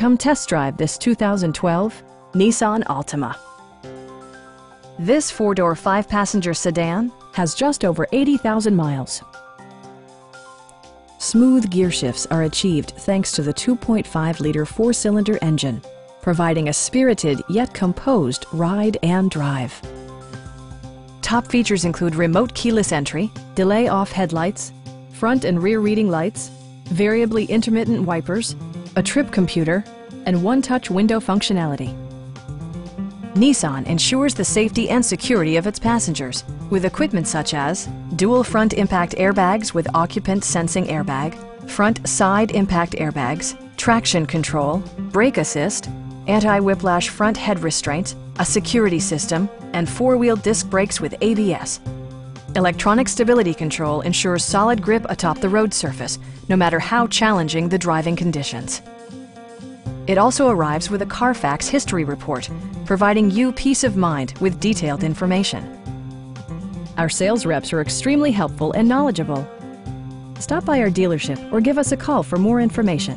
Come test drive this 2012 Nissan Altima. This four-door, five-passenger sedan has just over 80,000 miles. Smooth gear shifts are achieved thanks to the 2.5-liter four-cylinder engine, providing a spirited yet composed ride and drive. Top features include remote keyless entry, delay-off headlights, front and rear reading lights, variably intermittent wipers, a trip computer, and one-touch window functionality. Nissan ensures the safety and security of its passengers with equipment such as dual front impact airbags with occupant sensing airbag, front side impact airbags, traction control, brake assist, anti-whiplash front head restraints, a security system, and four-wheel disc brakes with ABS. Electronic stability control ensures solid grip atop the road surface, no matter how challenging the driving conditions. It also arrives with a Carfax history report, providing you peace of mind with detailed information. Our sales reps are extremely helpful and knowledgeable. Stop by our dealership or give us a call for more information.